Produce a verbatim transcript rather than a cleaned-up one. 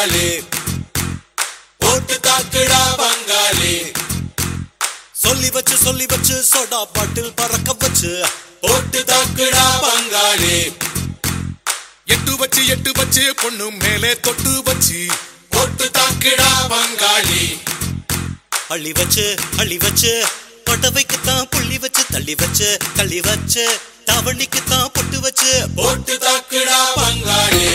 बंगाली ओट ताकड़ा बंगाली सोली बच सोली बच soda bottle परक बच ओट ताकड़ा बंगाली एट्टु बच एट्टु बच पोन्नु मेले तोट्टु बच ओट ताकड़ा बंगाली अल्ली बच अल्ली बच पटवैक्कु तां पुल्ली बच तल्ली बच कल्ली बच तावणिक्कु तां पोट्टु बच ओट ताकड़ा बंगाली